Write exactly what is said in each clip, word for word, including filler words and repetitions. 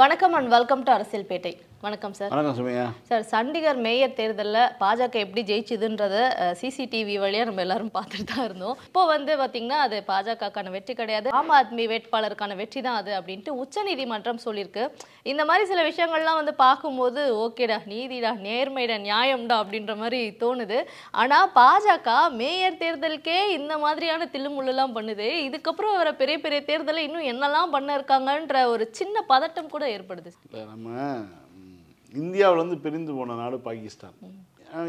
வணக்கம் and welcome to Arasiyal Pettai. வணக்கம் sir. வணக்கம் சுமையா. சார், சண்டிகர் மேயர் தேர்தலில் பாஜாக்க எப்படி ஜெயிச்சுதுன்றத சிசிடிவி வழியாக நம்ம எல்லாரும் பார்த்துட்டு தான் இருந்தோம். இப்போ வந்து பார்த்தீங்கன்னா அது பாஜகக்கான வெற்றி கிடையாது, ஆம் ஆத்மி வேட்பாளருக்கான வெற்றி தான் அது அப்படின்ட்டு உச்சநீதிமன்றம் சொல்லியிருக்கு. இந்த மாதிரி சில விஷயங்கள்லாம் வந்து பார்க்கும்போது ஓகேடா, நீதிடா, நேர்மைடா, நியாயம்டா அப்படின்ற மாதிரி தோணுது. ஆனால் பாஜக மேயர் தேர்தலுக்கே இந்த மாதிரியான தில்லுமுள்ளெல்லாம் பண்ணுது. இதுக்கப்புறம் வர பெரிய பெரிய தேர்தலை இன்னும் என்னெல்லாம் பண்ண இருக்காங்கன்ற ஒரு சின்ன பதட்டம் கூட ஏற்படுது. நம்ம இந்தியாவிலேருந்து பிரிந்து போன நாடு பாகிஸ்தான்.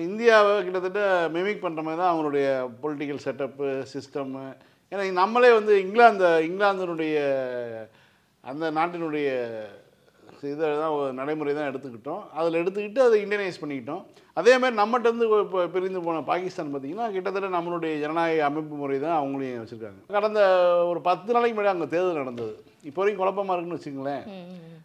இந்தியாவை கிட்டத்தட்ட மிமிக் பண்ணுற மாதிரி தான் அவங்களுடைய பொலிட்டிக்கல் செட்டப்பு, சிஸ்டம்மு. ஏன்னா நம்மளே வந்து இங்கிலாந்து இங்கிலாந்தினுடைய அந்த நாட்டினுடைய இதை தான் நடைமுறை தான் எடுத்துக்கிட்டோம். அதில் எடுத்துக்கிட்டு அதை இண்டியனைஸ் பண்ணிக்கிட்டோம். அதேமாதிரி நம்மகிட்டருந்து இப்போ பிரிந்து போன பாகிஸ்தான் பார்த்திங்கன்னா கிட்டத்தட்ட நம்மளுடைய ஜனநாயக அமைப்பு முறை தான் அவங்களையும் வச்சுருக்காங்க. கடந்த ஒரு பத்து நாளைக்கு முன்னாடி அங்கே தேர்தல் நடந்தது. இப்போ வரைக்கும் குழப்பமாக இருக்குன்னு வச்சுங்களேன்.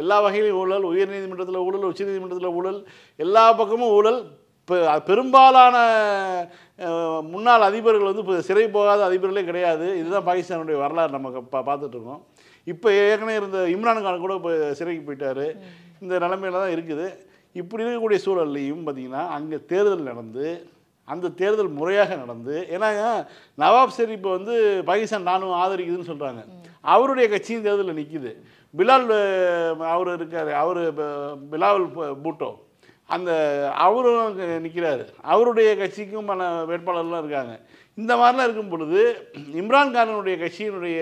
எல்லா வகையிலும் ஊழல், உயர்நீதிமன்றத்தில் ஊழல், உச்சநீதிமன்றத்தில் ஊழல், எல்லா பக்கமும் ஊழல். இப்போ பெரும்பாலான முன்னாள் அதிபர்கள் வந்து இப்போ சிறை போகாத அதிபர்களே கிடையாது. இதுதான் பாகிஸ்தானுடைய வரலாறு. நம்ம பா பார்த்துட்ருக்கோம். இப்போ ஏற்கனவே இருந்த இம்ரான் கான் கூட இப்போ சிறைக்கு போயிட்டார். இந்த நிலைமையில தான் இருக்குது. இப்படி இருக்கக்கூடிய சூழல்லையும் பார்த்திங்கன்னா அங்கே தேர்தல் நடந்து, அந்த தேர்தல் முறையாக நடந்து, ஏன்னா நவாப் ஷெரீப் வந்து பாகிஸ்தான் நானும் ஆதரிக்குதுன்னு சொல்கிறாங்க. அவருடைய கட்சியும் தேர்தலில் நிற்கிது. பிலால் அவர் இருக்கார், அவர் பிலாவல் பூட்டோ, அந்த அவரும் நிற்கிறாரு. அவருடைய கட்சிக்கும் பல வேட்பாளர்லாம் இருக்காங்க. இந்த மாதிரிலாம் இருக்கும் பொழுது இம்ரான்கானுடைய கட்சியினுடைய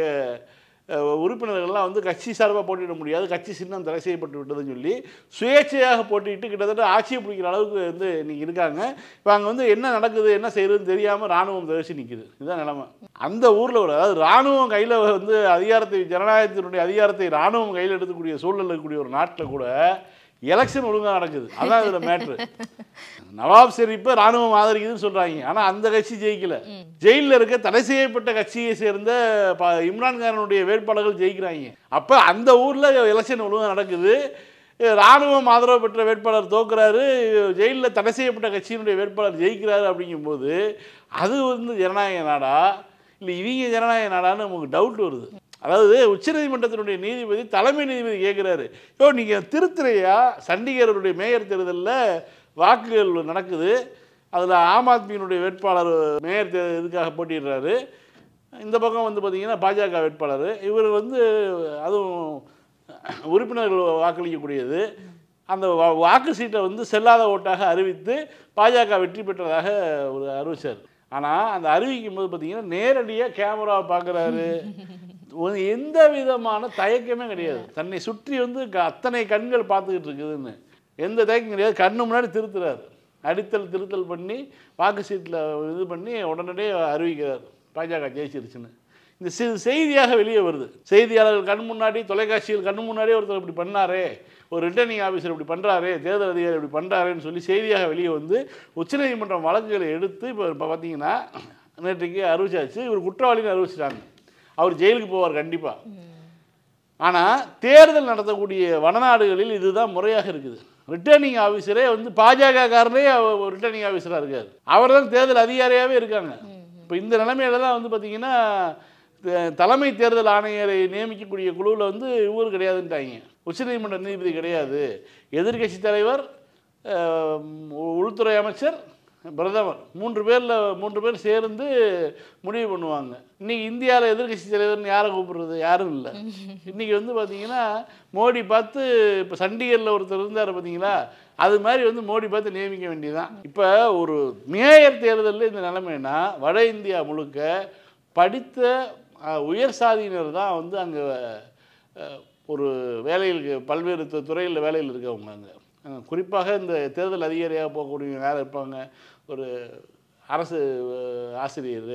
உறுப்பினர்கள்லாம் வந்து கட்சி சார்பாக போட்டியிட முடியாது, கட்சி சின்னம் தடை செய்யப்பட்டு விட்டதுன்னு சொல்லி சுயேட்சையாக போட்டிட்டு கிட்டத்தட்ட ஆட்சியை பிடிக்கிற அளவுக்கு வந்து இன்றைக்கி இருக்காங்க. இப்போ அங்கே வந்து என்ன நடக்குது, என்ன செய்யறதுன்னு தெரியாமல் இராணுவம் தவிர்த்து நிற்குது. இதுதான் நிலைமை அந்த ஊரில். ஒரு அதாவது இராணுவம் கையில் வந்து அதிகாரத்தை, ஜனநாயகத்தினுடைய அதிகாரத்தை இராணுவம் கையில் எடுக்கக்கூடிய சூழலில் இருக்கக்கூடிய ஒரு நாட்டில் கூட எலெக்ஷன் ஒழுங்காக நடக்குது. அதான் இதில் மேட்ரு. நவாப் ஷெரீப்பை இராணுவம் ஆதரிக்குதுன்னு சொல்கிறாங்க. ஆனால் அந்த கட்சி ஜெயிக்கல. ஜெயிலில் இருக்க தடை செய்யப்பட்ட கட்சியை சேர்ந்த ப இம்ரான்கானுடைய வேட்பாளர்கள் ஜெயிக்கிறாங்க. அப்போ அந்த ஊரில் எலெக்ஷன் ஒழுங்காக நடக்குது. இராணுவம் ஆதரவு பெற்ற வேட்பாளர் தோக்குறாரு, ஜெயிலில் தடை செய்யப்பட்ட கட்சியினுடைய வேட்பாளர் ஜெயிக்கிறாரு. அப்படிங்கும்போது அது வந்து ஜனநாயக நாடா இல்லை இவங்க ஜனநாயக நாடான்னு நமக்கு டவுட் வருது. அதாவது உச்சநீதிமன்றத்தினுடைய நீதிபதி, தலைமை நீதிபதி கேட்குறாரு, யோ நீங்கள் திருத்திரையா, சண்டிகருடைய மேயர் தேர்தலில் வாக்குகள் நடக்குது, அதில் ஆம் ஆத்மியினுடைய வேட்பாளர் மேயர் தே இதுக்காக போட்டிடுறாரு, இந்த பக்கம் வந்து பார்த்திங்கன்னா பாஜக வேட்பாளர், இவர் வந்து அதுவும் உறுப்பினர்கள் வாக்களிக்கக்கூடியது, அந்த வாக்கு சீட்டை வந்து செல்லாத ஓட்டாக அறிவித்து பாஜக வெற்றி பெற்றதாக ஒரு அறிவித்தார். ஆனால் அந்த அறிவிக்கும் போது பார்த்திங்கன்னா நேரடியாக கேமராவை பார்க்குறாரு. எந்த விதமான தயக்கமே கிடையாது. தன்னை சுற்றி வந்து அத்தனை கண்கள் பார்த்துக்கிட்டு இருக்குதுன்னு எந்த தயக்கம் கிடையாது. கண்ணு முன்னாடி திருத்துறாரு, அடித்தல் திருத்தல் பண்ணி வாக்கு சீட்டில் இது பண்ணி உடனடியாக அறிவிக்கிறார் பாஜக ஜெயிச்சிருச்சுன்னு. இந்த சிறு செய்தியாக வெளியே வருது. செய்தியாளர்கள் கண் முன்னாடி, தொலைக்காட்சியில் கண் முன்னாடியே ஒருத்தர் இப்படி பண்ணாரே, ஒரு ரிட்டர்னிங் ஆஃபீஸர் இப்படி பண்ணுறாரு, தேர்தல் அதிகாரி இப்படி பண்ணுறாருன்னு சொல்லி செய்தியாக வெளியே வந்து உச்சநீதிமன்றம் வழக்குகளை எடுத்து இப்போ இப்போ பார்த்தீங்கன்னா நேற்றைக்கு அறிவிச்சாச்சு, இவர் குற்றவாளின்னு அறிவிச்சிட்டாங்க. அவர் ஜெயிலுக்கு போவார் கண்டிப்பாக. ஆனால் தேர்தல் நடத்தக்கூடிய வடநாடுகளில் இதுதான் முறையாக இருக்குது. ரிட்டர்னிங் ஆஃபீஸரே வந்து பாஜக காரனே ரிட்டர்னிங் ஆஃபீஸராக இருக்கார். அவர் தான் தேர்தல் அதிகாரியாகவே இருக்காங்க. இப்போ இந்த நிலைமையில தான் வந்து பார்த்திங்கன்னா தலைமை தேர்தல் ஆணையரை நியமிக்கக்கூடிய குழுவில் வந்து இவர் கிடையாதுன்ட்டாங்க. உச்சநீதிமன்ற நீதிபதி கிடையாது, எதிர்கட்சி தலைவர், உள்துறை அமைச்சர், பிரதமர், மூன்று பேரில் மூன்று பேர் சேர்ந்து முடிவு பண்ணுவாங்க. இன்றைக்கி இந்தியாவில் எதிர்கட்சி தலைவர்னு யாரை கூப்பிடுறது, யாரும் இல்லை. இன்றைக்கி வந்து பார்த்திங்கன்னா மோடி பார்த்து, இப்போ சண்டிகரில் ஒருத்தர் இருந்தார் பார்த்திங்களா, அது மாதிரி வந்து மோடி பார்த்து நியமிக்க வேண்டியதான். இப்போ ஒரு மேயர் தேர்தலில் இந்த நிலைமைனா வட இந்தியா முழுக்க படித்த உயர் சாதியினர் தான் வந்து அங்கே ஒரு வேலையில், பல்வேறு துறையில் வேலையில் இருக்கவங்க. அங்கே குறிப்பாக இந்த தேர்தல் அதிகாரியாக போகக்கூடியவங்க யார் இருப்பாங்க, ஒரு அரசு ஆசிரியர்,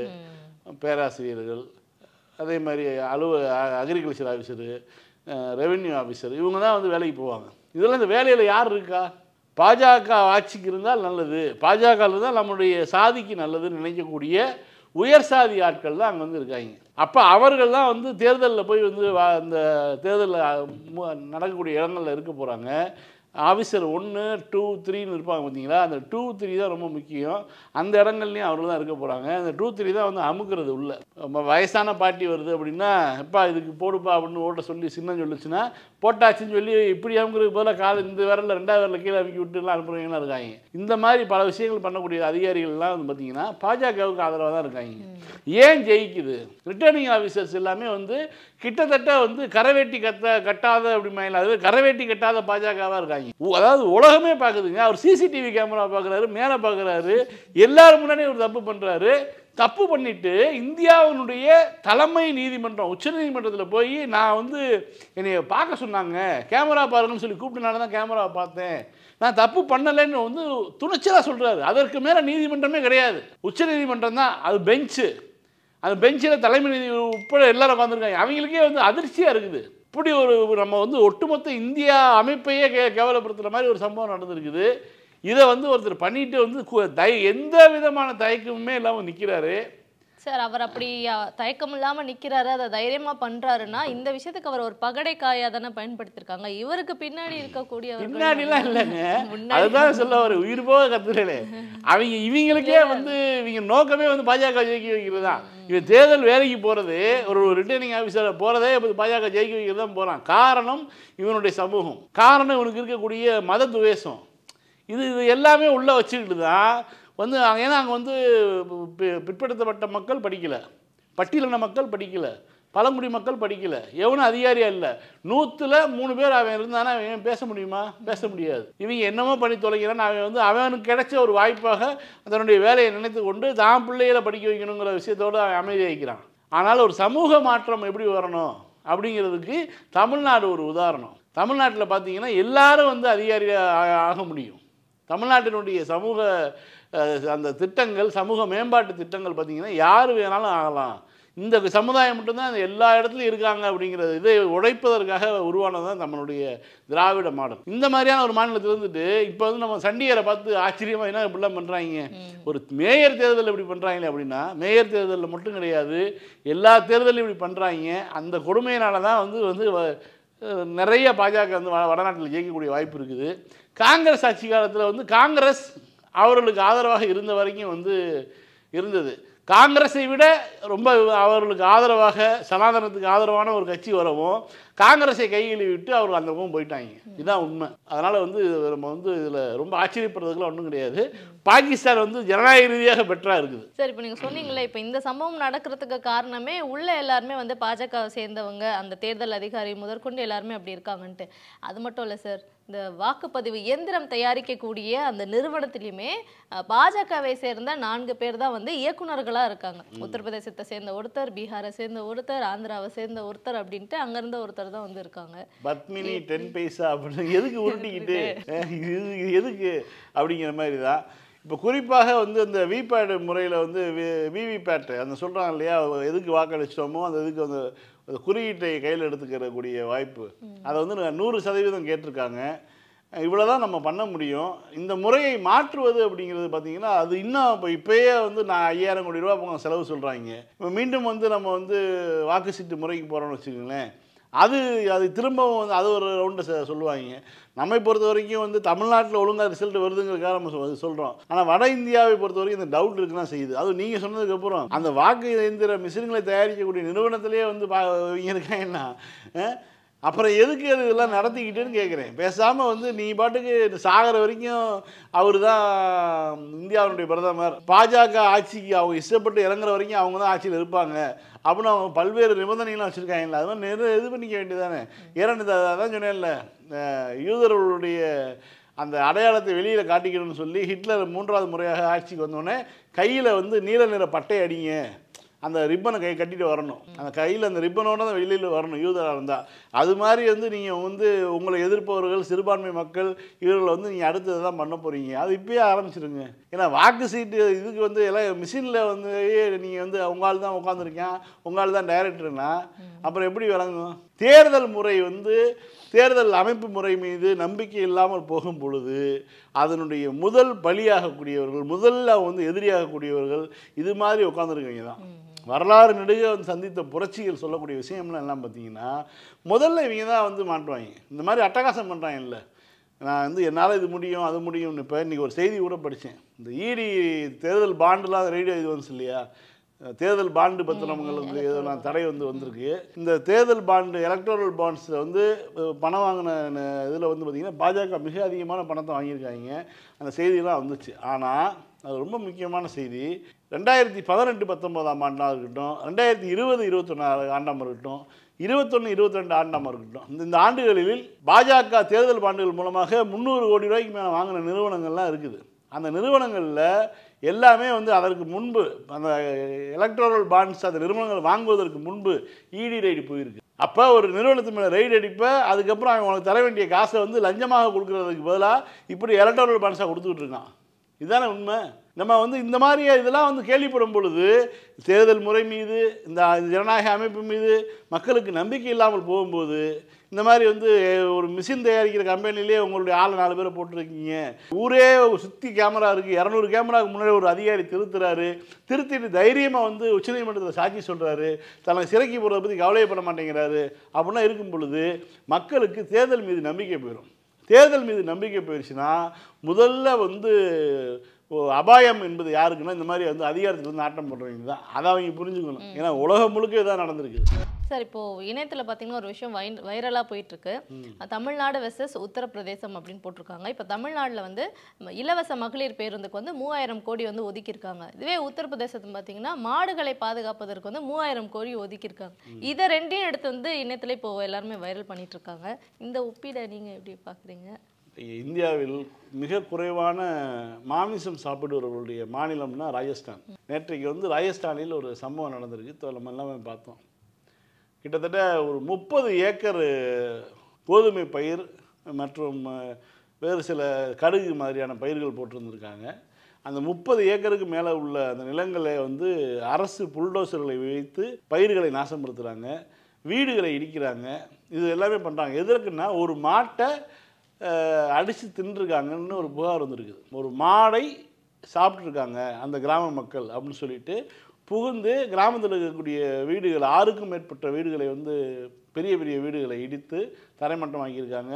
பேராசிரியர்கள், அதே மாதிரி அலுவ அக்ரிகல்ச்சர் ஆஃபீஸரு, ரெவென்யூ ஆஃபீஸர், இவங்க தான் வந்து வேலைக்கு போவாங்க. இதெல்லாம் இந்த வேலையில் யார் இருக்கா? பாஜாக்க ஆட்சிக்கு இருந்தால் நல்லது, பாஜக இருந்தால் நம்முடைய சாதிக்கு நல்லதுன்னு நினைக்கக்கூடிய உயர் சாதி ஆட்கள் தான் அங்கே வந்து இருக்காங்க. அப்போ அவர்கள் தான் வந்து தேர்தலில் போய் வந்து அந்த தேர்தலில் நடக்கக்கூடிய இடங்களில் இருக்க போகிறாங்க. ஆஃபீஸர் ஒன்று டூ த்ரீன்னு இருப்பாங்க பார்த்தீங்களா, அந்த டூ த்ரீ தான் ரொம்ப முக்கியம். அந்த இடங்கள்லையும் அவர்கள் தான் இருக்க போகிறாங்க. அந்த டூ த்ரீ தான் வந்து அமுக்கிறது உள்ளே. நம்ம வயசான பாட்டி வருது அப்படின்னா, எப்பா இதுக்கு போடுப்பா அப்படின்னு ஓட்ட சொல்லி சின்ன சொல்லிச்சுன்னா போட்டாச்சுன்னு சொல்லி இப்படி அமுக்கிறதுக்கு பதிலாக கால இந்த விரலில் ரெண்டாவது விரலில் கீழே அமுக்கி விட்டுலாம் அனுப்புகிறவங்களாம் இருக்காங்க. இந்த மாதிரி பல விஷயங்கள் பண்ணக்கூடிய அதிகாரிகள்லாம் வந்து பார்த்தீங்கன்னா பாஜகவுக்கு ஆதரவாக தான் இருக்காங்க. ஏன் ஜெயிக்குது? ரிட்டர்னிங் ஆஃபீஸர்ஸ் எல்லாமே வந்து கிட்டத்தட்ட வந்து கரவேட்டி கட்ட கட்டாத அப்படி மாதிரி, அதுவே கரவேட்டி கட்டாத பாஜகவாக இருக்காங்க. அதாவது உலகமே பார்க்குதுங்க. அவர் சிசிடிவி கேமரா பார்க்குறாரு, மேலே பார்க்குறாரு, எல்லாரும் முன்னாடியும் ஒரு தப்பு பண்ணுறாரு. தப்பு பண்ணிட்டு இந்தியாவினுடைய தலைமை நீதிமன்றம் உச்ச நீதிமன்றத்தில் போய் நான் வந்து என்னை பார்க்க சொன்னாங்க, கேமரா பாருங்கன்னு சொல்லி கூப்பிட்டனால தான் கேமராவை பார்த்தேன், நான் தப்பு பண்ணலைன்னு வந்து துணிச்சலாக சொல்கிறாரு. அதற்கு மேலே நீதிமன்றமே கிடையாது, உச்ச நீதிமன்றம் தான். அது பெஞ்சு, அந்த பெஞ்சில் தலைமை நீதி உட்பட எல்லாரும் உட்காந்துருக்காங்க. அவங்களுக்கே வந்து அதிர்ச்சியாக இருக்குது. இப்படி ஒரு நம்ம வந்து ஒட்டுமொத்த இந்தியா அமைப்பையே கே கேவலப்படுத்துகிற மாதிரி ஒரு சம்பவம் நடந்திருக்குது. இதை வந்து ஒருத்தர் பண்ணிட்டு வந்து தய எந்த விதமான தயக்கமுமே இல்லாமல் நிற்கிறாரு. சார், அவர் அப்படி தயக்கம் இல்லாமல் நிற்கிறாரு, அதை தைரியமாக பண்ணுறாருன்னா இந்த விஷயத்துக்கு அவர் ஒரு பகடை காயாக தானே பயன்படுத்தியிருக்காங்க. இவருக்கு பின்னாடி இருக்கக்கூடிய பின்னாடிலாம் இல்லைங்க, அதுதான் சொல்ல ஒரு உயிர் போக கத்துறே. அவங்க இவங்களுக்கே வந்து இவங்க நோக்கமே வந்து பாஜக ஜெயிக்க வைக்கிறது தான். இவன் தேர்தல் வேலைக்கு போகிறது, ஒரு ரிட்டர்னிங் ஆஃபீஸர் போகிறதே இப்போ பாஜக ஜெயிக்க வைக்கிறது தான் போகிறான். காரணம் இவனுடைய சமூகம், காரணம் இவனுக்கு இருக்கக்கூடிய மத துவேஷம், இது இது எல்லாமே உள்ளே வச்சுக்கிட்டு தான் வந்து. ஏன்னா அங்கே வந்து பிற்படுத்தப்பட்ட மக்கள் படிக்கலை, பட்டியலின மக்கள் படிக்கலை, பழங்குடி மக்கள் படிக்கலை, எவனும் அதிகாரியாக இல்லை. நூற்றுல மூணு பேர் அவன் இருந்தானா அவன் பேச முடியுமா? பேச முடியாது. இவங்க என்னமோ பண்ணி தொலைக்கிறான்னு அவன் வந்து அவனுக்கு கிடைச்ச ஒரு வாய்ப்பாக தன்னுடைய வேலையை நினைத்து கொண்டு தான் பிள்ளைகளை படிக்க வைக்கணுங்கிற விஷயத்தோடு அவன் அமைதியாகிறான். ஆனால் ஒரு சமூக மாற்றம் எப்படி வரணும் அப்படிங்கிறதுக்கு தமிழ்நாடு ஒரு உதாரணம். தமிழ்நாட்டில் பார்த்தீங்கன்னா எல்லாரும் வந்து அதிகாரியாக ஆக முடியும். தமிழ்நாட்டினுடைய சமூக அந்த திட்டங்கள், சமூக மேம்பாட்டு திட்டங்கள் பார்த்திங்கன்னா யார் வேணாலும் ஆகலாம். இந்த சமுதாயம் மட்டும்தான் எல்லா இடத்துலையும் இருக்காங்க அப்படிங்கிறது இதை உடைப்பதற்காக உருவானது தான் நம்மளுடைய திராவிட மாடல். இந்த மாதிரியான ஒரு மாநிலத்தில் இருந்துட்டு இப்போ வந்து நம்ம சண்டிகரை பார்த்து ஆச்சரியமாக என்ன இப்படிலாம் பண்ணுறாங்க, ஒரு மேயர் தேர்தல் இப்படி பண்ணுறாங்களே அப்படின்னா, மேயர் தேர்தலில் மட்டும் கிடையாது, எல்லா தேர்தலையும் இப்படி பண்ணுறாங்க. அந்த கொடுமையினால தான் வந்து வந்து நிறைய பாஜக வந்து வடநாட்டில் ஜெயிக்கக்கூடிய வாய்ப்பு இருக்குது. காங்கிரஸ் ஆட்சி காலத்தில் வந்து காங்கிரஸ் அவர்களுக்கு ஆதரவாக இருந்த வரைக்கும் வந்து இருந்தது. காங்கிரஸை விட ரொம்ப அவர்களுக்கு ஆதரவாக சனாதனத்துக்கு ஆதரவான ஒரு கட்சி வரவும் காங்கிரஸை கையில் விட்டு அவர்கள் அந்த பக்கம் போயிட்டாங்க. இதுதான் உண்மை. அதனால் வந்து நம்ம வந்து இதில் ரொம்ப ஆச்சரியப்படுறதுக்குலாம் ஒன்றும் கிடையாது. பாகிஸ்தான் வந்து ஜனநாயக ரீதியாக பெட்டராக இருக்குது. சார், இப்போ நீங்கள் சொன்னீங்களே, இப்போ இந்த சம்பவம் நடக்கிறதுக்கு காரணமே உள்ள எல்லாருமே வந்து பாஜகவை சேர்ந்தவங்க, அந்த தேர்தல் அதிகாரி முதற்கொண்டு எல்லாருமே அப்படி இருக்காங்கன்ட்டு. அது மட்டும் இல்லை சார், இந்த வாக்குப்பதிவு இயந்திரம் தயாரிக்கக்கூடிய அந்த நிறுவனத்திலையுமே பாஜகவை சேர்ந்த நான்கு பேர் தான் வந்து இயக்குநர்களாக இருக்காங்க. உத்தரப்பிரதேசத்தை சேர்ந்த ஒருத்தர், பீகாரை சேர்ந்த ஒருத்தர், ஆந்திராவை சேர்ந்த ஒருத்தர் அப்படின்ட்டு அங்கேருந்து ஒருத்தர் தான் வந்து இருக்காங்க. பத்மினி டென் பைசா அப்படின்னு எதுக்கு உருட்டிக்கிட்டு எதுக்கு அப்படிங்கிற மாதிரி தான். இப்போ குறிப்பாக வந்து இந்த விபேட் முறையில் வந்து விவிபேட் அந்த சொல்கிறாங்க இல்லையா, எதுக்கு வாக்களிச்சிட்டோமோ அந்த இதுக்கு வந்து அந்த குறியீட்டை கையில் எடுத்துக்கிறக்கூடிய வாய்ப்பு அதை வந்து நூறு சதவீதம் கேட்டிருக்காங்க. இவ்வளோ தான் நம்ம பண்ண முடியும். இந்த முறையை மாற்றுவது அப்படிங்கிறது பார்த்திங்கன்னா அது இன்னும் இப்போ இப்போயே வந்து நான் ஐயாயிரம் கோடி ரூபா அவங்க செலவு சொல்கிறாங்க. இப்போ மீண்டும் வந்து நம்ம வந்து வாக்கு சீட்டு முறைக்கு போகிறோன்னு வச்சுக்கோங்களேன், அது அது திரும்பவும் வந்து அது ஒரு ரவுண்டை சொல்லுவாங்க. நம்மை பொறுத்த வரைக்கும் வந்து தமிழ்நாட்டில் ஒழுங்காக ரிசல்ட் வருதுங்கிறதுக்காக நம்ம சொல்கிறோம். ஆனால் வட இந்தியாவை பொறுத்த வரைக்கும் இந்த டவுட் இருக்கு தான் செய்யுது. அது நீங்கள் சொன்னதுக்கப்புறம் அந்த வாக்கு இயந்திர மிஷின்களை தயாரிக்கக்கூடிய நிறுவனத்திலேயே வந்து பா இருக்காங்கன்னா அப்புறம் எதுக்கு அது இதெல்லாம் நடத்திக்கிட்டேன்னு கேட்குறேன். பேசாமல் வந்து நீ பாட்டுக்கு சாகிற வரைக்கும் அவர் தான் இந்தியாவுடைய பிரதமர், பாஜக ஆட்சிக்கு அவங்க இஷ்டப்பட்டு இறங்குற வரைக்கும் அவங்க தான் ஆட்சியில் இருப்பாங்க அப்படின்னு அவங்க பல்வேறு நிபந்தனைகள்லாம் வச்சுருக்காங்கல்ல. அது மாதிரி நிறைய இது பண்ணிக்க வேண்டியதானே. ஏன்னு அதான் சொன்னேன்ல, யூதர்களுடைய அந்த அடையாளத்தை வெளியில் காட்டிக்கணும்னு சொல்லி ஹிட்லர் மூன்றாவது முறையாக ஆட்சிக்கு வந்தோடனே கையில் வந்து நீல நிற பட்டை அடிங்க, அந்த ரிப்பனை கை கட்டிட்டு வரணும், அந்த கையில் அந்த ரிப்பனோட தான் வெளியில் வரணும் யூதராக இருந்தால். அது மாதிரி வந்து நீங்கள் வந்து உங்களை எதிர்ப்பவர்கள், சிறுபான்மை மக்கள், இவர்களை வந்து நீங்கள் அடுத்தது தான் பண்ண போகிறீங்க. அது இப்போயே ஆரம்பிச்சிருங்க. ஏன்னா வாக்கு சீட்டு இதுக்கு வந்து எல்லாம் மிஷினில் வந்து நீங்கள் வந்து உங்களால் தான் உட்காந்துருக்கேன், உங்களால் தான் டைரக்டர்னா அப்புறம் எப்படி விளங்கும்? தேர்தல் முறை வந்து தேர்தல் அமைப்பு முறை மீது நம்பிக்கை இல்லாமல் போகும் பொழுது அதனுடைய முதல் பலியாகக்கூடியவர்கள் முதல்ல வந்து எதிரியாகக்கூடியவர்கள் இது மாதிரி உட்காந்துருக்கவங்க தான். வரலாறு நெடுக வந்து சந்தித்த புரட்சிகள் சொல்லக்கூடிய விஷயம்லாம் எல்லாம் பார்த்தீங்கன்னா முதல்ல இவங்க தான் வந்து மாட்டுவாங்க. இந்த மாதிரி அட்டகாசம் பண்ணுறாங்க. இல்லை நான் வந்து என்னால் இது முடியும் அது முடியும்னு இப்போ இன்றைக்கி ஒரு செய்தி கூட படித்தேன். இந்த ஈடி தேர்தல் பாண்டுலாம் ரேடியோ இது வந்து இல்லையா, தேர்தல் பாண்டு பத்திரமங்களுக்கு இதெல்லாம் தடை வந்து வந்திருக்கு. இந்த தேர்தல் பாண்டு எலக்ட்ரல் பாண்ட்ஸில் வந்து பணம் வாங்கின இதில் வந்து பார்த்திங்கன்னா பாஜக மிக அதிகமான பணத்தை வாங்கியிருக்காங்க. அந்த செய்தியெல்லாம் வந்துச்சு. ஆனால் அது ரொம்ப முக்கியமான செய்தி. ரெண்டாயிரத்தி பதினெட்டு பத்தொம்போதாம் ஆண்டாக இருக்கட்டும், ரெண்டாயிரத்தி இருபது இருபத்தொன்னாறு ஆண்டாமல் இருக்கட்டும், இருபத்தொன்று இருபத்தி ரெண்டு ஆண்டாமல் இருக்கட்டும், இந்த ஆண்டுகளில் பாஜக தேர்தல் பாண்டுகள் மூலமாக முந்நூறு கோடி ரூபாய்க்கு மேலே வாங்கின நிறுவனங்கள்லாம் இருக்குது. அந்த நிறுவனங்களில் எல்லாமே வந்து அதற்கு முன்பு அந்த எலக்ட்ரல் பாண்ட்ஸ் அந்த நிறுவனங்கள் வாங்குவதற்கு முன்பு இடி ரைடு போயிருக்கு. அப்போ ஒரு நிறுவனத்து மேலே ரைடு அடிப்ப அதுக்கப்புறம் அவங்க அவங்களுக்கு தர வேண்டிய காசை வந்து லஞ்சமாக கொடுக்குறதுக்கு பதிலாக இப்படி எலக்ட்ரல் பாண்ட்ஸாக கொடுத்துக்கிட்டு இருக்கான். இதுதானே உண்மை. நம்ம வந்து இந்த மாதிரி இதெல்லாம் வந்து கேள்விப்படும் பொழுது தேர்தல் முறை மீது இந்த ஜனநாயக அமைப்பு மீது மக்களுக்கு நம்பிக்கை இல்லாமல் போகும்போது இந்த மாதிரி வந்து ஒரு மிஷின் தயாரிக்கிற கம்பெனிலே உங்களுடைய ஆள் நாலு பேரை போட்டிருக்கீங்க, ஊரே சுற்றி கேமரா இருக்குது, இரநூறு கேமராவுக்கு முன்னாடி ஒரு அதிகாரி திருத்துறாரு, திருத்திட்டு தைரியமாக வந்து உச்சநீதிமன்றத்தில் சாட்சி சொல்கிறாரு, தனக்கு சிறைக்கு போகிறத பற்றி கவலையப்பட மாட்டேங்கிறாரு அப்படின்னா இருக்கும் பொழுது மக்களுக்கு தேர்தல் மீது நம்பிக்கை போயிடும். தேர்தல் மீது நம்பிக்கை போயிடுச்சுன்னா முதல்ல வந்து அபாயம் என்பது யாருக்குன்னா இந்த மாதிரி வந்து அதிகாரத்துக்கு வந்து ஆட்டம் போடுறவங்க தான். அதை அவங்க புரிஞ்சுக்கணும். ஏன்னா உலகம் முழுக்க இதான் நடந்திருக்கு. சார், இப்போது இணையத்தில் பார்த்தீங்கன்னா ஒரு விஷயம் வை வைரலாக போயிட்டுருக்கு. தமிழ்நாடு வெர்சஸ் உத்தரப்பிரதேசம் அப்படின்னு போட்டிருக்காங்க. இப்போ தமிழ்நாட்டில் வந்து இலவச மகளிர் பேருந்துக்கு வந்து மூவாயிரம் கோடி வந்து ஒதுக்கியிருக்காங்க. இதுவே உத்தரப்பிரதேசத்தில் பார்த்தீங்கன்னா மாடுகளை பாதுகாப்பதற்கு வந்து மூவாயிரம் கோடி ஒதுக்கியிருக்காங்க. இதை ரெண்டையும் எடுத்து வந்து இணையத்தில் இப்போது எல்லாருமே வைரல் பண்ணிகிட்ருக்காங்க. இந்த ஒப்பீடை நீங்கள் எப்படி பார்க்குறீங்க? இந்தியாவில் மிக குறைவான மாமிசம் சாப்பிடுவர்களுடைய மாநிலம்னா ராஜஸ்தான். நேற்றைக்கு வந்து ராஜஸ்தானில் ஒரு சம்பவம் நடந்திருக்கு. நம்ம எல்லாமே பார்த்தோம். கிட்டத்தட்ட ஒரு முப்பது ஏக்கர் கோதுமை பயிர் மற்றும் வேறு சில கடுகு மாதிரியான பயிர்கள் போட்டிருந்துருக்காங்க. அந்த முப்பது ஏக்கருக்கு மேலே உள்ள அந்த நிலங்களை வந்து அரசு புல்டோசர்களை வைத்து பயிர்களை நாசப்படுத்துகிறாங்க, வீடுகளை இடிக்கிறாங்க, இது எல்லாமே பண்ணுறாங்க. எதற்குன்னா ஒரு மாட்டை அடித்து தின்றுருக்காங்கன்னு ஒரு புகார் வந்துருக்குது. ஒரு மாடை சாப்பிட்ருக்காங்க அந்த கிராம மக்கள் அப்படின்னு சொல்லிட்டு புகுந்து கிராமத்தில் இருக்கக்கூடிய வீடுகள் ஆறுக்கும் மேற்பட்ட வீடுகளை வந்து பெரிய பெரிய வீடுகளை இடித்து தரைமட்டம் ஆக்கியிருக்காங்க.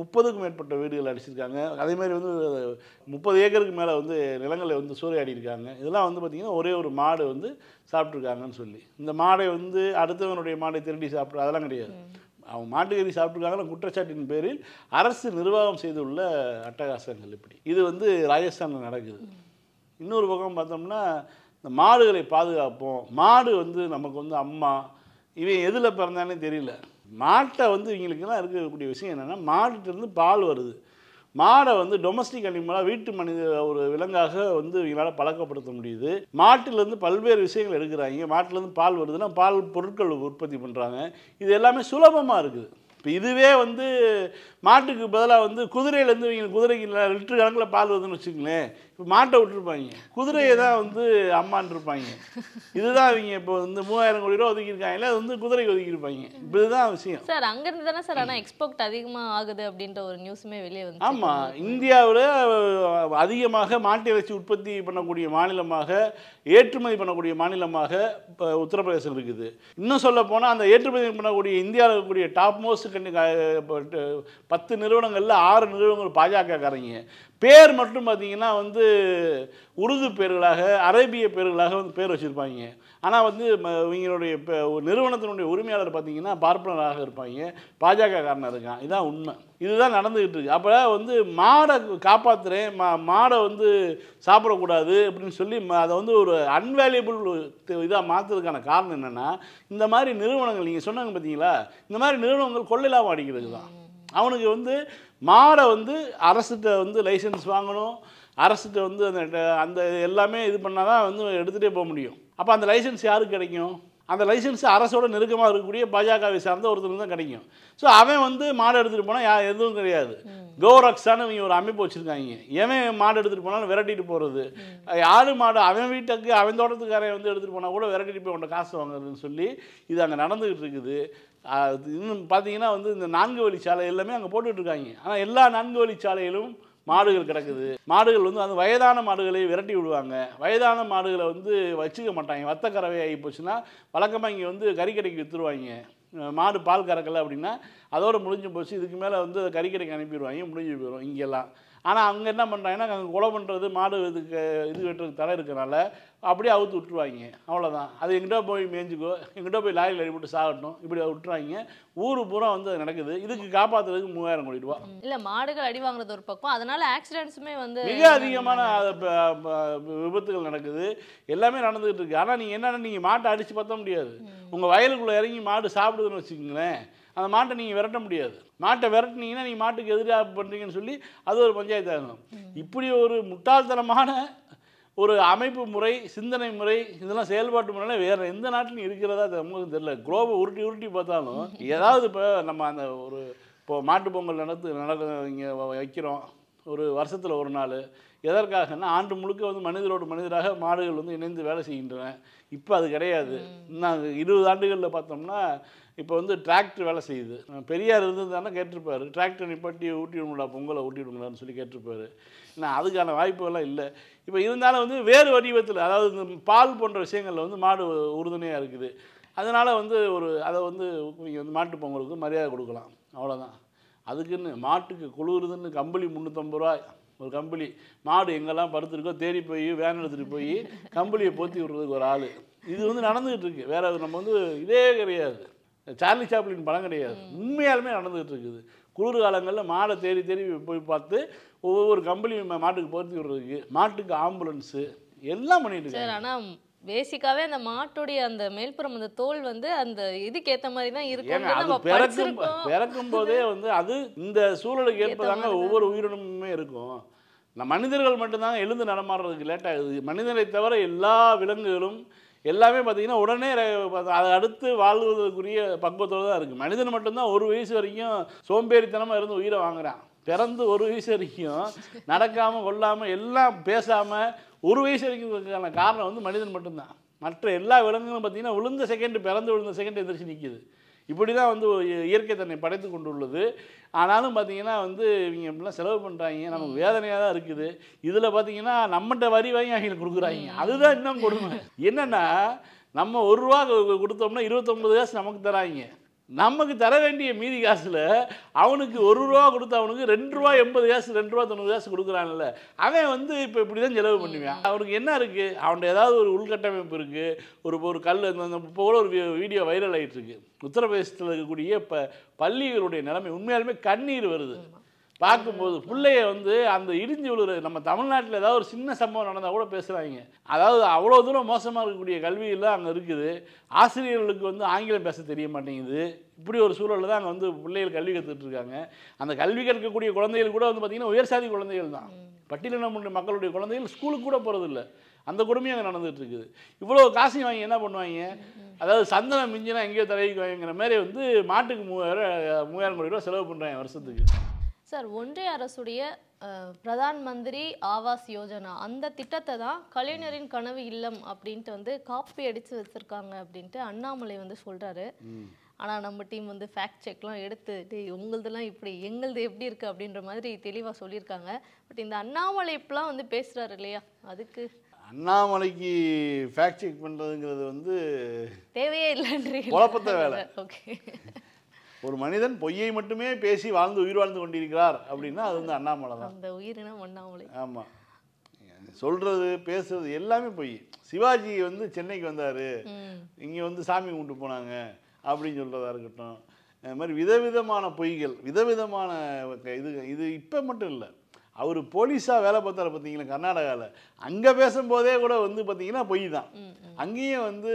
முப்பதுக்கும் மேற்பட்ட வீடுகள் அடிச்சிருக்காங்க. அதேமாதிரி வந்து முப்பது ஏக்கருக்கு மேலே வந்து நிலங்களை வந்து சூறையாடியிருக்காங்க. இதெல்லாம் வந்து பார்த்திங்கன்னா ஒரே ஒரு மாடு வந்து சாப்பிட்ருக்காங்கன்னு சொல்லி இந்த மாடை வந்து அடுத்தவனுடைய மாடை திருடி சாப்பிட்ற அதெல்லாம் கிடையாது. அவங்க மாட்டுக்கறி சாப்பிட்ருக்காங்கன்னா குற்றச்சாட்டின் பேரில் அரசு நிர்வாகம் செய்துள்ள அட்டகாசங்கள். இப்படி இது வந்து ராஜஸ்தானில் நடக்குது. இன்னொரு பக்கம் பார்த்தோம்னா இந்த மாடுகளை பாதுகாப்போம், மாடு வந்து நமக்கு வந்து அம்மா, இவன் எதில் பிறந்தானே தெரியல. மாட்டை வந்து இவங்களுக்குலாம் இருக்கக்கூடிய விஷயம் என்னென்னா மாட்டுகிட்டேருந்து பால் வருது. மாடை வந்து டொமஸ்டிக் அனிமலாக வீட்டு மனித ஒரு விலங்காக வந்து இவங்களால் பழக்கப்படுத்த முடியுது. மாட்டிலேருந்து பல்வேறு விஷயங்கள் எடுக்கிறாங்க. மாட்டிலேருந்து பால் வருதுன்னா பால் பொருட்கள் உற்பத்தி பண்ணுறாங்க. இது எல்லாமே சுலபமாக இருக்குது. இப்போ இதுவே வந்து மாட்டுக்கு பதிலாக வந்து குதிரையிலேருந்து இவங்க குதிரைக்கு லிட்டர் கணக்கில் பால் வருதுன்னு வச்சுக்கங்களேன். இப்போ மாட்டை விட்டுருப்பாங்க, குதிரையை தான் வந்து அம்மான்ட்டுருப்பாங்க. இதுதான் அவங்க இப்போ வந்து மூவாயிரம் கோடி ரூபா ஒதுக்கியிருக்காங்களே, அது வந்து குதிரைக்கு ஒதுக்கியிருப்பாங்க. இப்போ இதுதான் விஷயம் சார். அங்கேருந்து தானே சார் ஆனால் எக்ஸ்போர்ட் அதிகமாக ஆகுது அப்படின்ற ஒரு நியூஸுமே வெளியே வந்து. ஆமாம், இந்தியாவில் அதிகமாக மாட்டு இறைச்சி உற்பத்தி பண்ணக்கூடிய மாநிலமாக ஏற்றுமதி பண்ணக்கூடிய மாநிலமாக இப்போ உத்தரப்பிரதேசம் இருக்குது. இன்னும் சொல்ல போனால் அந்த ஏற்றுமதி பண்ணக்கூடிய இந்தியாவில் இருக்கக்கூடிய டாப் மோஸ்ட் பத்து நிறுவனங்களில் ஆறு நிறுவனங்கள் பாஜகக்காரங்க. பேர் மட்டும் பார்த்தீங்கன்னா வந்து உருது பேர்களாக அரேபிய பேர்களாக வந்து பேர் வச்சுருப்பாங்க. ஆனால் வந்து இவங்களுடைய நிறுவனத்தினுடைய உரிமையாளர் பார்த்தீங்கன்னா பார்ப்பனராக இருப்பாங்க, பாஜகக்காரனாக இருக்கான். இதுதான் உண்மை. இதுதான் நடந்துக்கிட்டு இருக்குது. அப்போ வந்து மாடை காப்பாற்றுறேன், மா மாடை வந்து சாப்பிடக்கூடாது அப்படின்னு சொல்லி அதை வந்து ஒரு அன்வேல்யூபிள் இதாக மாற்றுறதுக்கான காரணம் என்னென்னா இந்த மாதிரி நிறுவனங்கள் நீங்கள் சொன்னாங்க பார்த்தீங்களா, இந்த மாதிரி நிறுவனங்கள் கொள்ளையிலாமல் அடிக்கிறது தான். அவனுக்கு வந்து மாடை வந்து அரசுகிட்ட வந்து லைசன்ஸ் வாங்கணும், அரசுகிட்ட வந்து அந்த அந்த எல்லாமே இது பண்ணால் தான் வந்து எடுத்துகிட்டே போக முடியும். அப்போ அந்த லைசன்ஸ் யாருக்கு கிடைக்கும்? அந்த லைசன்ஸ் அரசோட நெருக்கமாக இருக்கக்கூடிய பாஜாக்காவை சார்ந்த ஒருத்தர் தான் கிடைக்கும். ஸோ அவன் வந்து மாடு எடுத்துகிட்டு போனால் யா எதுவும் கிடையாது. கோரக்ஸான்னு இவங்க ஒரு அமைப்பு வச்சுருக்காங்க. எவன் மாடு எடுத்துகிட்டு போனாலும் விரட்டிட்டு போகிறது, யாரு மாடு அவன் வீட்டுக்கு அவன் தோட்டத்துக்காரையை வந்து எடுத்துகிட்டு போனால் கூட விரட்டிட்டு போய் உன்னை காசு வாங்குறதுன்னு சொல்லி இது அங்கே நடந்துகிட்டு இருக்குது. இன்னும் பார்த்தீங்கன்னா வந்து இந்த நான்கு வழி சாலை எல்லாமே அங்கே போட்டுட்ருக்காங்க. ஆனால் எல்லா நான்கு வழி சாலையிலும் மாடுகள் கிடக்குது. மாடுகள் வந்து அந்த வயதான மாடுகளை விரட்டி விடுவாங்க. வயதான மாடுகளை வந்து வச்சுக்க மாட்டாங்க. வத்த கறவை ஆகி போச்சுன்னா வழக்கமாக இங்கே வந்து கறிக்கடைக்கு விற்றுருவாங்க. மாடு பால் கறக்கலை அப்படின்னா அதோடு முடிஞ்சு போச்சு, இதுக்கு மேலே வந்து அதை கறிக்கடைக்கு அனுப்பிடுவாங்க, முடிஞ்சு போயிடும் இங்கெல்லாம். ஆனால் அவங்க என்ன பண்ணுறாங்கன்னா அங்கே கொலை பண்ணுறது, மாடு இதுக்கு இது வெட்டுறதுக்கு தடை இருக்கிறனால அப்படியே அவுத்து விட்டுருவாங்க. அவ்வளோதான். அது எங்கிட்ட போய் மேய்ஞ்சிக்கோ, எங்கிட்ட போய் லாரியில் அடிபட்டு சாகட்டும், இப்படி விட்டுறாங்க. ஊர் பூரா வந்து அது நடக்குது. இதுக்கு காப்பாற்றுறதுக்கு மூவாயிரம் கோடி ரூபா இல்லை மாடுகள் அடி வாங்குறது ஒரு பக்கம், அதனால ஆக்சிடென்ட்ஸுமே வந்து மிக அதிகமான விபத்துகள் நடக்குது, எல்லாமே நடந்துகிட்டு இருக்கு. ஆனால் நீங்கள் என்னென்னா நீங்கள் மாட்டை அடித்து பார்த்த முடியாது. உங்கள் வயலுக்குள்ளே இறங்கி மாடு சாப்பிடுதுன்னு வச்சுக்கோங்களேன், அந்த மாட்டை நீங்கள் விரட்ட முடியாது. மாட்டை விரட்டினீங்கன்னா நீங்கள் மாட்டுக்கு எதிராக பண்ணுறீங்கன்னு சொல்லி அது ஒரு பஞ்சாயத்து ஆகணும். இப்படி ஒரு முட்டாள்தனமான ஒரு அமைப்பு முறை, சிந்தனை முறை, இதெல்லாம் செயல்பாட்டு முறையில வேறு எந்த நாட்டிலையும் இருக்கிறதா நமக்கு தெரியல. குளோபை உருட்டி உருட்டி பார்த்தாலும் ஏதாவது இப்போ நம்ம அந்த ஒரு இப்போ மாட்டு பொங்கல் நடத்து நடக்க இங்கே வைக்கிறோம் ஒரு வருஷத்தில் ஒரு நாள். எதற்காகனா ஆண்டு முழுக்க வந்து மனிதரோடு மனிதராக மாடுகள் வந்து இணைந்து வேலை செய்கின்றன. இப்போ அது கிடையாது. நான் இருபது ஆண்டுகளில் பார்த்தோம்னா இப்போ வந்து டிராக்டர் வேலை செய்யுது. பெரியார் இருந்ததுதானே கேட்டிருப்பார், டிராக்டர் நிப்பாட்டி ஊட்டி விடுங்களா பொங்கலை ஊட்டி விடுங்களான்னு சொல்லி கேட்டிருப்பார். ஏன்னா அதுக்கான வாய்ப்புகள்லாம் இல்லை. இப்போ இருந்தாலும் வந்து வேறு வடிவத்தில், அதாவது இந்த பால் போன்ற விஷயங்களில் வந்து மாடு உறுதுணையாக இருக்குது. அதனால் வந்து ஒரு அதை வந்து நீங்கள் வந்து மாட்டு பொங்கலுக்கு மரியாதை கொடுக்கலாம், அவ்வளோதான். அதுக்குன்னு மாட்டுக்கு குளிருதுன்னு கம்பளி முந்நூற்றம்பது ரூபா ஒரு கம்பளி. மாடு எங்கெல்லாம் படுத்துருக்கோ தேடி போய் வேன் எடுத்துகிட்டு போய் கம்பளியை போற்றி விடுறதுக்கு ஒரு ஆள். இது வந்து நடந்துகிட்டு இருக்குது. வேற நம்ம வந்து இதே கிடையாது, சார்லி சாப்ளின் படம் கிடையாது, உண்மையாலுமே நடந்துகிட்டு இருக்குது. குளிர் காலங்களில் மாடை தேடி தேடி போய் பார்த்து ஒவ்வொரு கம்பளி மாட்டுக்கு போற்றி விடுறதுக்கு, மாட்டுக்கு ஆம்புலன்ஸு எல்லாம் பண்ணிட்டு இருக்காங்க. ஆனால் பேசிக்காவே அந்த மாட்டுடைய அந்த மேல்புறம் அந்த தோல் வந்து அந்த இதுக்கு ஏற்ற மாதிரி தான் இருக்கும். பிறக்கும் போதே வந்து அது இந்த சூழலுக்கு ஏற்பதாங்க ஒவ்வொரு உயிரினமுமே இருக்கும். நம்ம மனிதர்கள் மட்டும்தாங்க எழுந்து நடமாடுறதுக்கு லேட் ஆகுது. மனிதனை தவிர எல்லா விலங்குகளும் எல்லாமே பார்த்தீங்கன்னா உடனே அதை அடுத்து வாழ்வதற்குரிய பக்குவத்தோடு தான் இருக்குது. மனிதன் மட்டும்தான் ஒரு வயசு வரைக்கும் சோம்பேறித்தனமாக இருந்து உயிரை வாங்குறான். பிறந்து ஒரு வயசு வரைக்கும் நடக்காமல் கொள்ளாமல் எல்லாம் பேசாமல் ஒரு வயசு வரைக்கும் காரணம் வந்து மனிதன் மட்டும்தான். மற்ற எல்லா விலங்குகளும் பார்த்தீங்கன்னா விழுந்த செகண்டு, பிறந்து விழுந்த செகண்ட் எதிர்த்து நிற்கிது. இப்படி தான் வந்து இயற்கை தன்னை படைத்து கொண்டு உள்ளது. ஆனாலும் பார்த்தீங்கன்னா வந்து இவங்க இப்படிலாம் செலவு பண்ணுறாங்க. நமக்கு வேதனையாக தான் இருக்குது. இதில் பார்த்தீங்கன்னா நம்மகிட்ட வரி வாங்கி அவங்களுக்கு கொடுக்குறாங்க. அதுதான் இன்னும் கொடுமை. என்னென்னா நம்ம ஒரு ரூபா கொடுத்தோம்னா இருபத்தொம்பது காசு நமக்கு தராங்க. நமக்கு தர வேண்டிய மீதி காசில் அவனுக்கு ஒரு ரூபா கொடுத்து அவனுக்கு ரெண்டு ரூபா எண்பது காசு ரெண்டு ரூபா தொண்ணூறு காசு கொடுக்குறான்ல, அவன் வந்து இப்போ இப்படி தான் செலவு பண்ணுவான். அவனுக்கு என்ன இருக்குது? அவன்கிட்ட ஏதாவது ஒரு உள்கட்டமைப்பு இருக்குது. ஒரு ஒரு கல் இப்போ கூட ஒரு வீடியோ வைரல் ஆகிட்டு இருக்கு. உத்தரப்பிரதேசத்தில் இருக்கக்கூடிய இப்போ பள்ளிகளுடைய நிலைமை உண்மையாலுமே கண்ணீர் வருது பார்க்கும்போது. பிள்ளைய வந்து அந்த இடிஞ்சு விழுற நம்ம தமிழ்நாட்டில் ஏதாவது ஒரு சின்ன சம்பவம் நடந்தால் கூட பேசுகிறாங்க. அதாவது அவ்வளோ தூரம் மோசமாக இருக்கக்கூடிய கல்வியெல்லாம் அங்கே இருக்குது. ஆசிரியர்களுக்கு வந்து ஆங்கிலம் பேச தெரிய மாட்டேங்குது. இப்படி ஒரு சூழலில் தான் அங்கே வந்து பிள்ளைகள் கல்வி கற்றுட்ருக்காங்க. அந்த கல்வி கற்கக்கூடிய குழந்தைகள் கூட வந்து பார்த்திங்கன்னா உயர்சாதி குழந்தைகள் தான். பட்டியலின மக்களுடைய குழந்தைகள் ஸ்கூலுக்கு கூட போகிறதில்ல. அந்த கொடுமையும் அங்கே நடந்துகிட்டு இருக்குது. இவ்வளோ காசையும் வாங்கி என்ன பண்ணுவாங்க? அதாவது சந்தனம் மிஞ்சினா எங்கேயோ தலைவிக்குவாங்கிற மாதிரி வந்து மாட்டுக்கு மூவாயிரம் மூவாயிரம் கோடி ரூபா செலவு பண்ணுறாங்க வருஷத்துக்கு. சார், ஒன்றிய அரசுடைய பிரதான் மந்திரி ஆவாஸ் யோஜனா அந்த திட்டத்தை தான் கலைஞரின் கனவு இல்லம் அப்படின்ட்டு வந்து காப்பி அடித்து வச்சுருக்காங்க அப்படின்ட்டு அண்ணாமலை வந்து சொல்கிறாரு. ஆனால் நம்ம டீம் வந்து ஃபேக்ட் செக்லாம் எடுத்துட்டு உங்களதெல்லாம் இப்படி எங்களது எப்படி இருக்குது அப்படின்ற மாதிரி தெளிவாக சொல்லியிருக்காங்க. பட் இந்த அண்ணாமலை இப்பெல்லாம் வந்து பேசுகிறாரு இல்லையா, அதுக்கு அண்ணாமலைக்கு ஃபேக்ட் செக் பண்ணுறதுங்கிறது வந்து தேவையே இல்லைன்றி குழப்பத்தை வேலை. ஓகே, ஒரு மனிதன் பொய்யை மட்டுமே பேசி வாழ்ந்து உயிர் வாழ்ந்து கொண்டிருக்கிறார் அப்படின்னா அது வந்து அண்ணாமலை தான். அந்த உயிரினம் அண்ணாமலை. ஆமாம், சொல்கிறது பேசுறது எல்லாமே பொய். சிவாஜி வந்து சென்னைக்கு வந்தார், இங்கே வந்து சாமி கும்பிட்டு போனாங்க அப்படின்னு சொல்கிறதா இருக்கட்டும், அது மாதிரி விதவிதமான பொய்கள், விதவிதமான இது இது இப்போ மட்டும் இல்லை. அவர் போலீஸாக வேலை பார்த்தார் பார்த்தீங்களா கர்நாடகாவில், அங்கே பேசும்போதே கூட வந்து பார்த்தீங்கன்னா பொய் தான். அங்கேயும் வந்து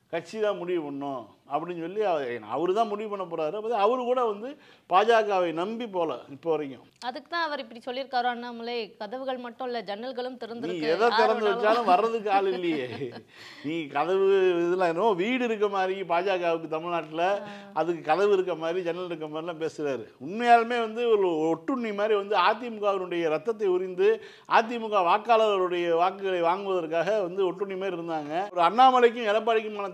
கட்சி தான் முடிவு பண்ணும் அப்படின்னு சொல்லி அவரு தான் முடிவு பண்ண போறாரு. அவரு கூட வந்து பாஜகவை நம்பி போல இப்போ வரைக்கும். அதுக்கு தான் அவர் இப்படி சொல்லியிருக்காரு அண்ணாமலை, கதவுகள் மட்டும் இல்லை ஜன்னல்களும் திறந்து, எதை திறந்து வச்சாலும் வர்றதுக்கு ஆள் இல்லையே, நீ கதவு இதெல்லாம் என்னவோ வீடு இருக்க மாதிரி பாஜகவுக்கு தமிழ்நாட்டில், அதுக்கு கதவு இருக்க மாதிரி ஜன்னல் இருக்க மாதிரிலாம் பேசுறாரு. உண்மையாலுமே வந்து ஒரு ஒட்டுண்ணி மாதிரி வந்து அதிமுகவினுடைய ரத்தத்தை உறிந்து அதிமுக வாக்காளர்களுடைய வாக்குகளை வாங்குவதற்காக வந்து ஒட்டுண்ணி மாதிரி இருந்தாங்க. ஒரு அண்ணாமலைக்கும் எடப்பாடிக்குமான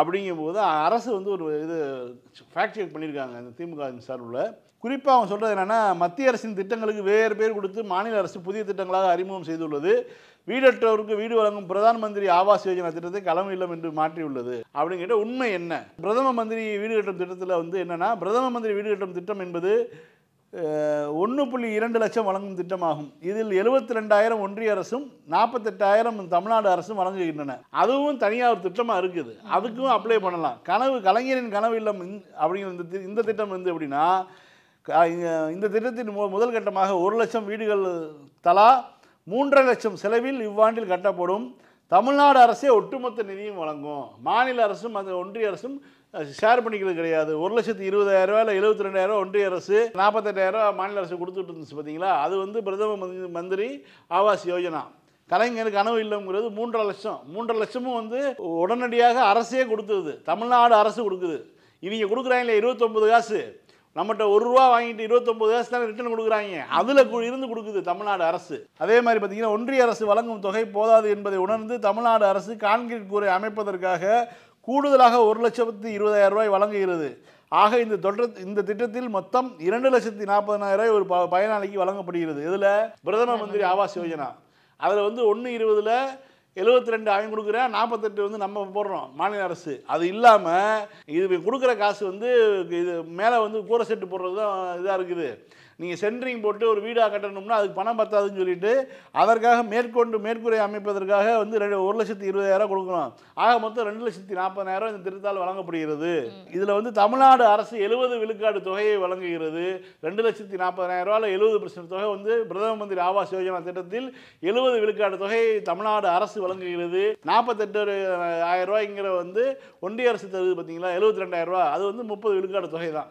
அப்படிங்கும்போது அரசு வந்து ஒரு இது ஃபேக்ட் செக் பண்ணியிருக்காங்க இந்த திமுக சார்பில். குறிப்பாக அவங்க சொல்கிறது என்னென்னா, மத்திய அரசின் திட்டங்களுக்கு வேறு பேர் கொடுத்து மாநில அரசு புதிய திட்டங்களாக அறிமுகம் செய்துள்ளது. வீடற்றோருக்கு வீடு வழங்கும் பிரதான் மந்திரி ஆவாஸ் யோஜனா திட்டத்தை களம் இல்லம் என்று மாற்றியுள்ளது அப்படிங்கிற உண்மை என்ன? பிரதம மந்திரி வீடு கட்டும் திட்டத்தில் வந்து என்னென்னா, பிரதம மந்திரி வீடு கட்டும் திட்டம் என்பது ஒன்று புள்ளி இரண்டு லட்சம் வழங்கும் திட்டமாகும். இதில் எழுபத்தி ரெண்டாயிரம் ஒன்றிய அரசும் நாற்பத்தெட்டாயிரம் தமிழ்நாடு அரசும் வழங்குகின்றன. அதுவும் தனியார் திட்டமாக இருக்குது, அதுக்கும் அப்ளை பண்ணலாம். கனவு கலைஞரின் கனவு இல்லம் அப்படிங்கிற இந்த திட்டம் வந்து எப்படின்னா, இந்த திட்டத்தின் முதல் கட்டமாக ஒரு லட்சம் வீடுகள் தலா மூன்றரை லட்சம் செலவில் இவ்வாண்டில் கட்டப்படும். தமிழ்நாடு அரசே ஒட்டுமொத்த நிதியும் வழங்கும், மாநில அரசும் அது ஒன்றிய அரசும் ஷேர் பண்ணிக்கிறது கிடையாது. ஒரு லட்சத்து இருபதாயிரரூவா இல்லை எழுபத்தி ரெண்டாயிரரூவா ஒன்றிய அரசு, நாற்பத்தெட்டாயிரரூவா மாநில அரசு கொடுத்துட்டு இருந்துச்சு பார்த்தீங்களா. அது வந்து பிரதம மந்திரி ஆவாஸ் யோஜனா. கலைஞர் கனவு இல்லைங்கிறது மூன்றரை லட்சம் மூன்றரை லட்சமும் வந்து உடனடியாக அரசே கொடுத்துருது, தமிழ்நாடு அரசு கொடுக்குது. இவங்க கொடுக்குறாங்களே இருபத்தொம்பது காசு, நம்மகிட்ட ஒரு ரூபா வாங்கிட்டு இருபத்தொம்பது காசு தான் ரிட்டர்ன் கொடுக்குறாங்க, அதில் இருந்து கொடுக்குது தமிழ்நாடு அரசு. அதே மாதிரி பார்த்தீங்கன்னா, ஒன்றிய அரசு வழங்கும் தொகை போதாது என்பதை உணர்ந்து தமிழ்நாடு அரசு கான்கிரீட் கூரை அமைப்பதற்காக கூடுதலாக ஒரு லட்சத்து இருபதாயிரம் ரூபாய் வழங்குகிறது. ஆக இந்த தொற்று இந்த திட்டத்தில் மொத்தம் இரண்டு லட்சத்தி நாற்பதாயிரம் ஒரு பயனாளிக்கு வழங்கப்படுகிறது. இதில் பிரதம மந்திரி ஆவாஸ் யோஜனா அதில் வந்து ஒன்று இருபதில் எழுபத்தி ரெண்டு அவங்க கொடுக்குறேன், நாற்பத்தெட்டு வந்து நம்ம போடுறோம் மாநில அரசு. அது இல்லாமல் இது கொடுக்குற காசு வந்து இது மேலே வந்து கூரை செட்டு போடுறது தான் இதாக இருக்குது. நீங்கள் சென்ட்ரிங் போட்டு ஒரு வீடாக கட்டணும்னா அதுக்கு பணம் பத்தாதுன்னு சொல்லிட்டு அதற்காக மேற்கொண்டு மேற்கூரை அமைப்பதற்காக வந்து ரெண்டு ஒரு லட்சத்து இருபதாயிரம் கொடுக்குறோம். ஆக மொத்தம் ரெண்டு லட்சத்தி நாற்பதாயிரம் இந்த திட்டத்தால் வழங்கப்படுகிறது. இதில் வந்து தமிழ்நாடு அரசு எழுபது விழுக்காடு தொகையை வழங்குகிறது. ரெண்டு லட்சத்தி நாற்பதாயிரம் ரூபாயில் எழுபது பர்சன்ட் தொகை வந்து பிரதம மந்திரி ஆவாஸ் யோஜனா திட்டத்தில் எழுபது விழுக்காடு தொகையை தமிழ்நாடு அரசு வழங்குகிறது. நாற்பத்தெட்டு ஆயிரம் ரூபாய்ங்கிற வந்து ஒன்றிய அரசு தருது பார்த்தீங்களா, எழுபத்தி ரெண்டாயிரம் ரூபா, அது வந்து முப்பது விழுக்காடு தொகை தான்.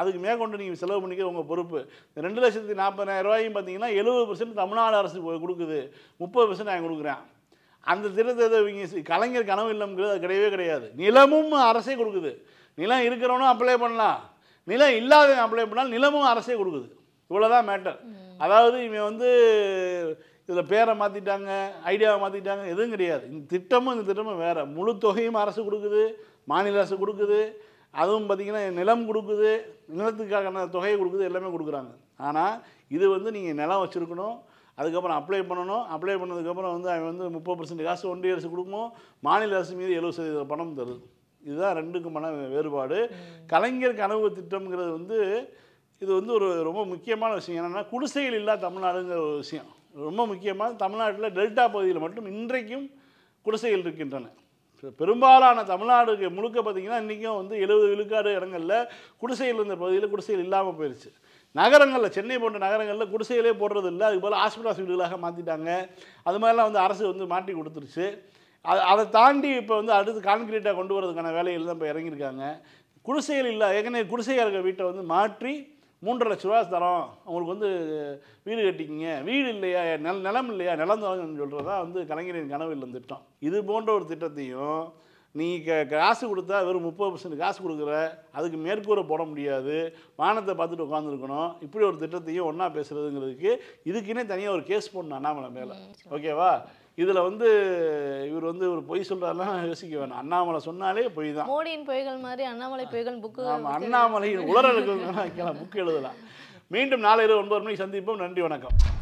அதுக்கு மேற்கொண்டு நீங்கள் செலவு பண்ணிக்கிற உங்கள் பொறுப்பு. இந்த ரெண்டு லட்சத்தி நாற்பதாயிரம் ரூபாயும் பார்த்தீங்கன்னா எழுபது பர்சன்ட் தமிழ்நாடு அரசு கொடுக்குது, முப்பது பர்சன்ட் நான் கொடுக்குறேன். அந்த திட்டத்தை இவங்க கலைஞர் கனவு இல்லம்ங்கிறது அது கிடையவே கிடையாது. நிலமும் அரசே கொடுக்குது, நிலம் இருக்கிறவனும் அப்ளை பண்ணலாம், நிலம் இல்லாதவன் அப்ளை பண்ணால் நிலமும் அரசே கொடுக்குது. இவ்வளோதான் மேட்டர். அதாவது இவன் வந்து இதில் பேரை மாற்றிட்டாங்க, ஐடியாவை மாற்றிட்டாங்க, எதுவும் கிடையாது. இந்த திட்டமும் இந்த திட்டமும் வேறு. முழு தொகையும் அரசு கொடுக்குது, மாநில அரசு கொடுக்குது, அதுவும் பார்த்திங்கன்னா நிலம் கொடுக்குது, நிலத்துக்காக தொகையை கொடுக்குது, எல்லாமே கொடுக்குறாங்க. ஆனால் இது வந்து நீங்கள் நிலம் வச்சுருக்கணும், அதுக்கப்புறம் அப்ளை பண்ணணும், அப்ளை பண்ணதுக்கப்புறம் வந்து அவன் வந்து முப்பது பர்சன்ட் காசு ஒன்றிய அரசு கொடுக்கணும், மாநில அரசு மீது எழுபது சதவீத பணம் தருது. இதுதான் ரெண்டுக்குமான வேறுபாடு. கலைஞர் கனவு திட்டம்ங்கிறது வந்து இது வந்து ஒரு ரொம்ப முக்கியமான விஷயம். என்னென்னா குடிசைகள் இல்லா தமிழ்நாடுங்கிற ஒரு விஷயம் ரொம்ப முக்கியமாக. தமிழ்நாட்டில் டெல்டா பகுதியில் மட்டும் இன்றைக்கும் குடிசைகள் இருக்கின்றன. பெரும்பாலான தமிழ்நாடு முழுக்க பார்த்திங்கன்னா இன்றைக்கும் வந்து எழுபது விழுக்காடு இடங்களில் குடிசைகள் இருந்த பகுதியில் குடிசைகள் இல்லாமல் போயிடுச்சு. நகரங்களில், சென்னை போன்ற நகரங்களில் குடிசைகளே போடுறது இல்லை, அதுக்கு போல் ஹாஸ்பிட்டல் ஹாஸ்பிட்டலாக மாற்றிட்டாங்க. அது மாதிரிலாம் வந்து அரசு வந்து மாற்றி கொடுத்துருச்சு. அது அதை தாண்டி இப்போ வந்து அடுத்து கான்கிரீட்டாக கொண்டு வரதுக்கான வேலைகள் தான் இப்போ இறங்கியிருக்காங்க. குடிசைகள் இல்லை, ஏற்கனவே குடிசையாக இருக்கிற வீட்டை வந்து மாற்றி மூன்றரை லட்ச ரூபா தரோம் அவங்களுக்கு வந்து வீடு கட்டிக்கிங்க, வீடு இல்லையா நில நிலம் இல்லையா நிலம் தரணும்னு சொல்கிறதா வந்து கலைஞரின் கனவில் திட்டம். இது போன்ற ஒரு திட்டத்தையும் நீ காசு கொடுத்தா வெறும் முப்பது பர்சன்ட் காசு கொடுக்குற, அதுக்கு மேற்கூரை போட முடியாது, வானத்தை பார்த்துட்டு உட்காந்துருக்கணும், இப்படி ஒரு திட்டத்தையும் ஒன்றா பேசுகிறதுங்கிறதுக்கு இதுக்குன்னே தனியாக ஒரு கேஸ் போடணும் அண்ணாமலை மேலே. ஓகேவா? இதில் வந்து இவர் வந்து ஒரு பொய் சொல்கிறதெல்லாம் யோசிக்க வேணும். அண்ணாமலை சொன்னாலே பொய் தான். மோடியின் பொய்கள் மாதிரி அண்ணாமலை பொய்கள் புக்கு, அண்ணாமலையின் உலரல்கள் புக்கு எழுதலாம். மீண்டும் நாளை இரவு ஒன்பது மணிக்கு சந்திப்போம். நன்றி, வணக்கம்.